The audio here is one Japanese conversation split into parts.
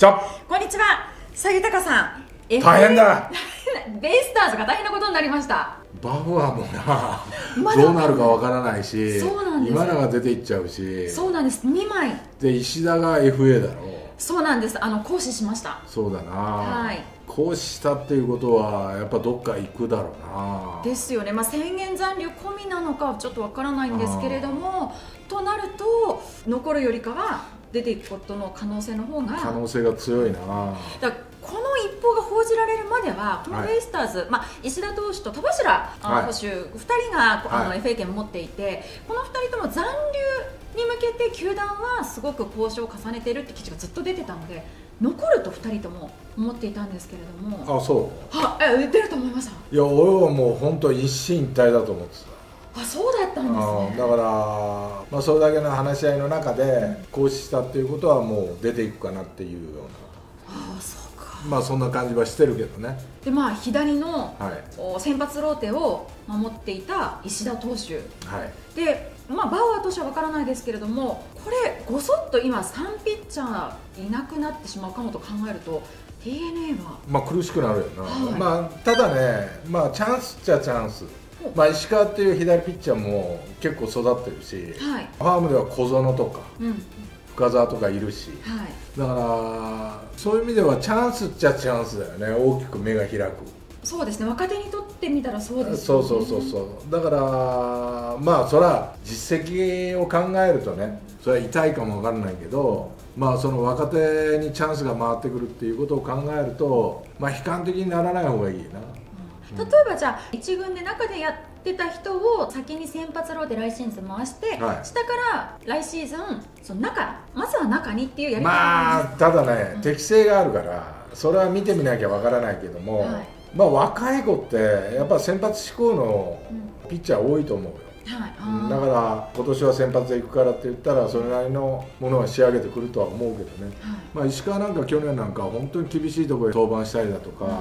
こんにちは。さあ、豊さん、大変だ。ベイスターズが大変なことになりました。バファーもな、どうなるかわからないし、今永出ていっちゃうし、そうなんです。2枚。で、石田が FA だろう。そうなんです。行使しました。そうだな。はい。行使したっていうことは、やっぱどっか行くだろうな。ですよね。まあ、宣言残留込みなのか、ちょっとわからないんですけれども。となると、残るよりかは。出ていくことの可能性の方が強いな。だからこの一報が報じられるまではこのベイスターズ、まあ、石田投手と戸柱捕手、2人がFA 権を持っていて、この2人とも残留に向けて球団はすごく交渉を重ねているって記事がずっと出てたので、残ると2人とも思っていたんですけれども。あ、そう。は、え、出ると思いました。いや、俺はもう本当一進一退だと思ってた。あ、そうだったんですね。だから、まあ、それだけの話し合いの中で行使したっていうことはもう出ていくかなっていうような。ああ、そうか。まあそんな感じはしてるけどね。で、まあ左の先発ローテを守っていた石田投手、はい、で、まあ、バウアー投手は分からないですけれども、これごそっと今3ピッチャーいなくなってしまうかもと考えると。DeNA はまあ苦しくなるよな、はい、まあただね、まあチャンスっちゃチャンス。まあ石川っていう左ピッチャーも結構育ってるし、はい、ファームでは小園とか、うん、深沢とかいるし、はい、だからそういう意味ではチャンスっちゃチャンスだよね。大きく目が開く。そうですね、若手にとってみたらそうですね。そうそうそうそう。だからまあそら実績を考えるとね、それは痛いかもわからないけど、まあその若手にチャンスが回ってくるっていうことを考えると、まあ悲観的にならない方がいいな。例えばじゃあ1軍で中でやってた人を先に先発ローで来シーズン回して、はい、下から来シーズンその中、まずは中にっていうやり方。まあただね、うん、適性があるからそれは見てみなきゃわからないけども、はい、まあ若い子ってやっぱ先発志向のピッチャー多いと思うよ、はい、だから今年は先発でいくからって言ったらそれなりのものは仕上げてくるとは思うけどね、はい、まあ石川なんか去年なんか本当に厳しいところで登板したりだとか、うん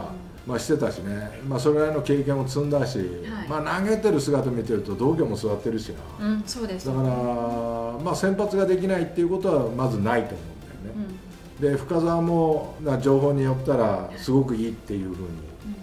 まあしてたしね、まあ、それなりの経験も積んだし、はい、まあ投げてる姿見てると同業も育ってるしな、うん、そうです。だから、まあ、先発ができないっていうことはまずないと思うんだよね、うん、で深沢も情報によったらすごくいいっていうふうに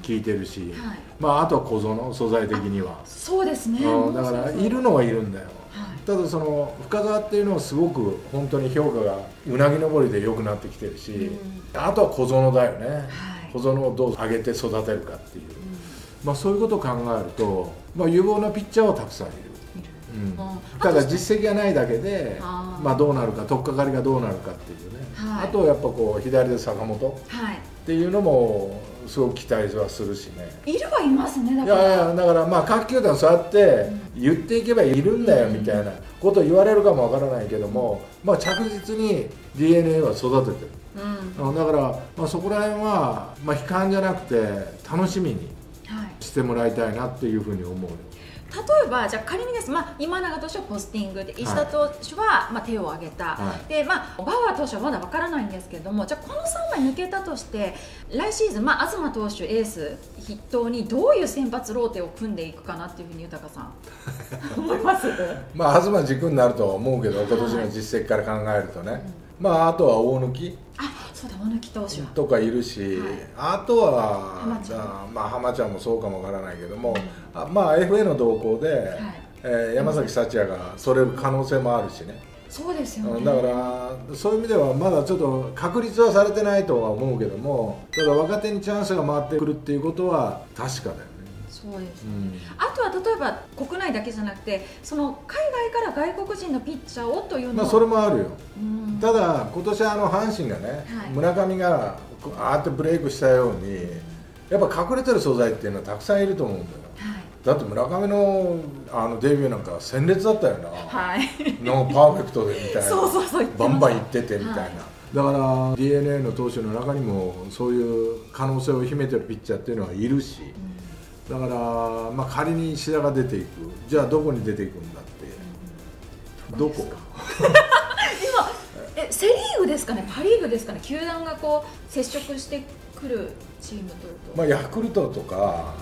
聞いてるし、はい、まああとは小園、素材的にはそうですね、だからいるのはいるんだよ、はい、ただその深沢っていうのはすごく本当に評価がうなぎ登りで良くなってきてるし、うん、あとは小園だよね、はい、保存をどう上げて育てるかっていう、うん、まあそういうことを考えると、まあ、有望なピッチャーはたくさんいる、うん、ただ実績がないだけでまあどうなるか、取っかかりがどうなるかっていうね、はい、あとやっぱこう左で坂本っていうのもすごく期待はするしね。いるはいますね。だからまあ各球団そうやって言っていけばいるんだよみたいなことを言われるかもわからないけども、まあ着実に DeNA は育ててる、うん、だからまあそこら辺はまあ悲観じゃなくて楽しみにしてもらいたいなっていうふうに思う。例えばじゃあ仮にです、まあ、今永投手はポスティングで石田投手はまあ手を挙げた、はい、でまあ、バウアー投手はまだ分からないんですけれども、じゃあこの3枚抜けたとして来シーズン、まあ、東投手エース筆頭にどういう先発ローテを組んでいくかなっていうふうに豊さん思います。まあ東軸になるとは思うけど、今年の実績から考えるとね、はい、まああとは大貫、あ、そうだ、大貫投手はとかいるし、はい、あとはまあ浜ちゃんもそうかもわからないけども、うん、あ、まあ FA の動向で、はい、山崎幸也がそれる可能性もあるしね。そうですよね。だからそういう意味ではまだちょっと確立はされてないとは思うけども、ただ若手にチャンスが回ってくるっていうことは確かだよね。そうですね、うん、あとは例えば国内だけじゃなくてその海外から外国人のピッチャーをというのはそれもあるよ、うん、ただ今年阪神がね、はい、村上があーってブレイクしたように、うん、やっぱ隠れてる素材っていうのはたくさんいると思うんだよ、はい、だって村上のデビューなんか鮮烈だったよな、はい、のパーフェクトでみたいなバンバンいっててみたいな、はい、だから DeNA の投手の中にもそういう可能性を秘めてるピッチャーっていうのはいるし、うん、だから、まあ、仮に石田が出ていく、じゃあどこに出ていくんだって、うん、どこ今セ・リーグですかね、パ・リーグですかね、球団がこう接触してくるチームというと、まあ、ヤクルトとか、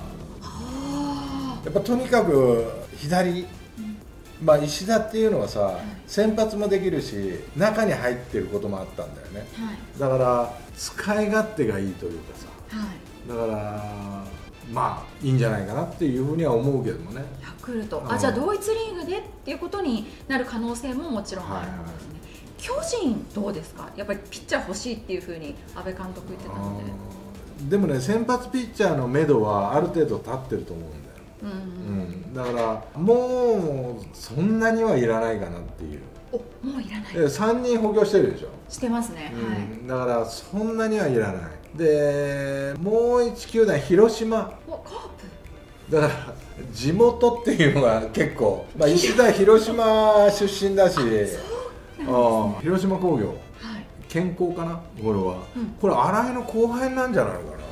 やっぱとにかく左まあ石田っていうのはさ、はい、先発もできるし中に入ってることもあったんだよね、はい、だから使い勝手がいいというかさ、はい、だからまあいいんじゃないかなっていうふうには思うけどもね。ヤクルト、あ、じゃあ同一リーグでっていうことになる可能性ももちろんあるんですね。巨人どうですか、やっぱりピッチャー欲しいっていうふうに阿部監督言ってたので。でもね、先発ピッチャーのめどはある程度立ってると思うんだよ。だからもうそんなにはいらないかなっていう。お、もういらない。3人補強してるでしょ。してますね、はい、だからそんなにはいらないで、もう1球団広島、お、カープだから地元っていうのが結構、まあ、石田広島出身だしあ、広島工業、はい、健康かな、これは、うん、これ新井の後輩なんじゃないのかな。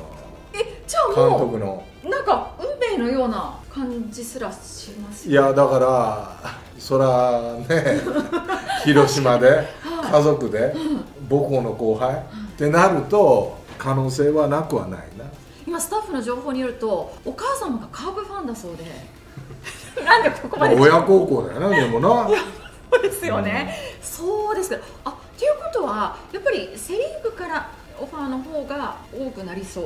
じゃあもう監督のなんか運命のような感じすらしますよね。いやだからそらね広島で家族で母校の後輩ってなると可能性はなくはないな。今スタッフの情報によるとお母様がカープファンだそうでなんでここまで親孝行だよね。でもなそうですよね、うん、そうです。あ、っていうことはやっぱりセ・リーグからオファーの方が多くなりそう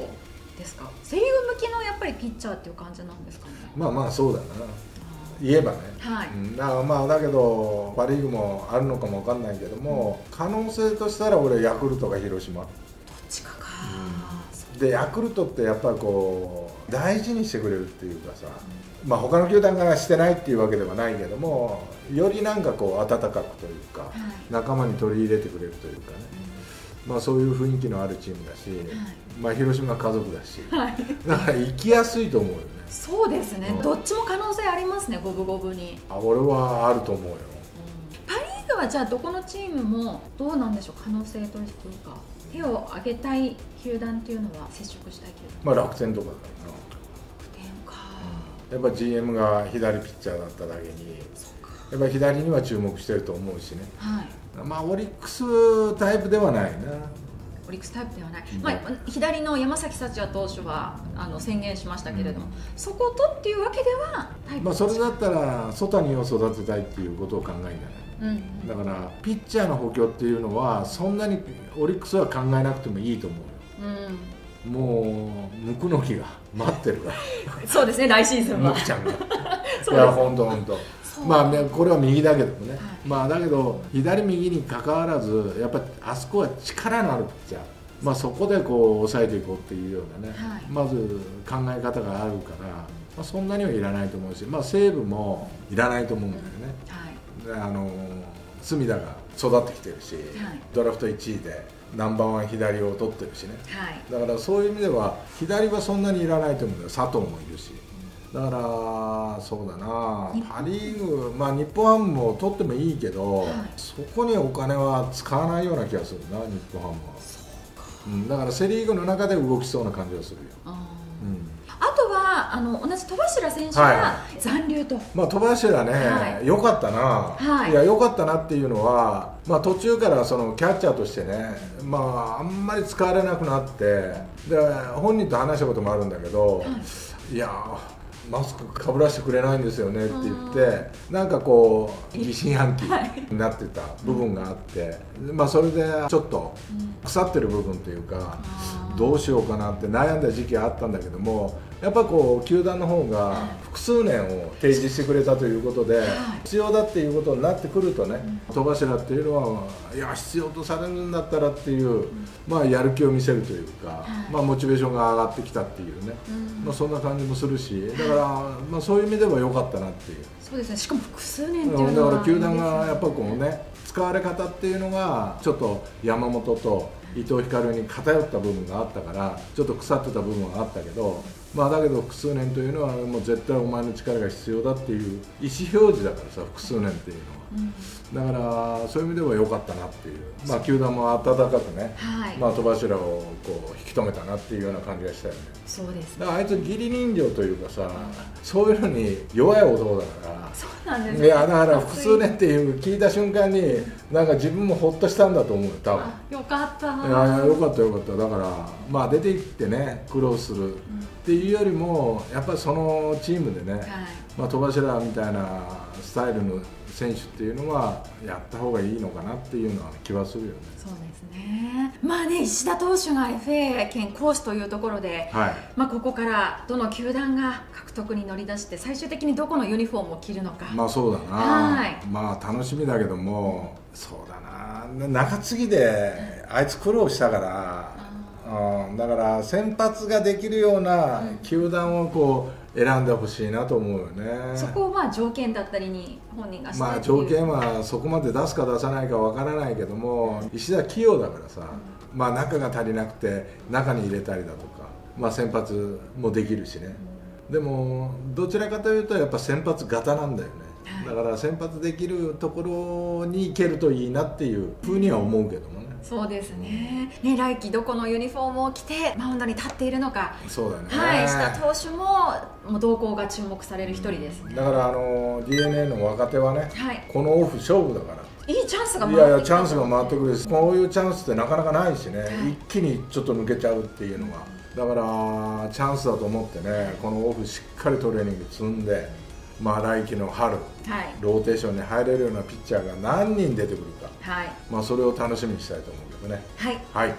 ですか。セ・リーグ向きのやっぱりピッチャーっていう感じなんですかね。まあまあそうだな、言えばね、はい、まあだけどパ・リーグもあるのかもわかんないけども、うん、可能性としたら俺ヤクルトか広島どっちかか、うん、でヤクルトってやっぱりこう大事にしてくれるっていうかさ、うん、まあ他の球団がしてないっていうわけではないけども、よりなんかこう温かくというか、はい、仲間に取り入れてくれるというかね、うん、まあそういう雰囲気のあるチームだし、はい、まあ広島家族だし、はい、だから行きやすいと思うよね。そうですね、うん、どっちも可能性ありますね、五分五分に。あ、俺はあると思うよ、うん、パ・リーグはじゃあどこのチームもどうなんでしょう、可能性というか手を挙げたい球団っていうのは、接触したい球団、まあ楽天とかだよな。楽天か、うん、やっぱ GM が左ピッチャーだっただけに、やっぱ左には注目してると思うしね、はい、まあオリックスタイプではないな。オリックスタイプではない、うん、まあ、左の山崎幸也投手は宣言しましたけれども、うん、そことっていうわけではタイプ、まあそれだったら曽谷を育てたいっていうことを考えない、うん、だからピッチャーの補強っていうのはそんなにオリックスは考えなくてもいいと思うよ、うん、もうムクノキが待ってるからそうですね、来シーズンはムクちゃんがいや本当本当。まあね、これは右だけどもね、はい、まあだけど左右にかかわらずやっぱりあそこは力のあるピッチャー、まあ、そこでこう抑えていこうっていうようなね、はい、まず考え方があるから、まあ、そんなにはいらないと思うし、まあ、西武もいらないと思うんだよね、はい、隅田が育ってきてるし、はい、ドラフト1位でナンバーワン左を取ってるしね、はい、だからそういう意味では左はそんなにいらないと思うんだよ。佐藤もいるし、だからそうだな、パ・リーグ、まあ、日本ハムも取ってもいいけど、はい、そこにお金は使わないような気がするな、日本ハムは。そうか、うん、だからセ・リーグの中で動きそうな感じがするよ。あとは同じ戸柱選手が残留と、はい、まあ、戸柱ね、はい、よかったな、はい、いやよかったなっていうのは、まあ、途中からそのキャッチャーとしてね、まあ、あんまり使われなくなって、で本人と話したこともあるんだけど、はい、いやマスクかぶらせてくれないんですよねって言って、なんかこう疑心暗鬼になってた部分があって、まあそれでちょっと腐ってる部分というか、どうしようかなって悩んだ時期があったんだけども、やっぱこう球団の方が複数年を提示してくれたということで、必要だっていうことになってくるとね、戸柱っていうのはいや必要とされるんだったらっていう、まあやる気を見せるというか、まあモチベーションが上がってきたっていうね、まあそんな感じもするし、だからまあそういう意味では良かったなっていう。そうですね、しかも複数年っていうのは、だから球団がやっぱこうね、使われ方っていうのがちょっと山本と伊藤光に偏った部分があったから、ちょっと腐ってた部分はあったけど、まあだけど複数年というのはもう絶対お前の力が必要だっていう意思表示だからさ、複数年っていうのは、だからそういう意味では良かったなっていう、まあ球団も温かくね、まあ戸柱をこう引き止めたなっていうような感じがしたよね。そうです、だからあいつ義理人形というかさ、そういうのに弱い男だから。そうなんですね。いやだから複数年っていう聞いた瞬間になんか自分もほっとしたんだと思うよ、多分。よかった、いやよかったよかった。だからまあ出ていってね苦労するっていういうよりも、やっぱりそのチームでね、戸柱みたいなスタイルの選手っていうのは、やったほうがいいのかなっていうのは気はするよね。そうですね。まあね、石田投手が FA 権行使というところで、まあここからどの球団が獲得に乗り出して、最終的にどこのユニフォームを着るのか。まあそうだな、まあ楽しみだけども、そうだな、中継ぎであいつ苦労したから。だから先発ができるような球団をこう選んでほしいなと思うよね。そこをまあ条件だったりに本人がしたいっていう、まあ条件はそこまで出すか出さないかわからないけども、石田器用だからさ、まあ中が足りなくて中に入れたりだとか、まあ先発もできるしね。でもどちらかというとやっぱ先発型なんだよね。だから先発できるところに行けるといいなっていうふうには思うけどもね。そうですね。来季どこのユニフォームを着てマウンドに立っているのか。そうだね。した投手も動向が注目される一人ですね。だからDeNA の若手はね、このオフ勝負だからいいチャンスが回ってくる。いやいや、チャンスが回ってくるし、こういうチャンスってなかなかないしね、一気にちょっと抜けちゃうっていうのは、だからチャンスだと思ってね、このオフしっかりトレーニング積んで、まあ来季の春、ローテーションに入れるようなピッチャーが何人出てくるか、まあそれを楽しみにしたいと思うけどね。はい。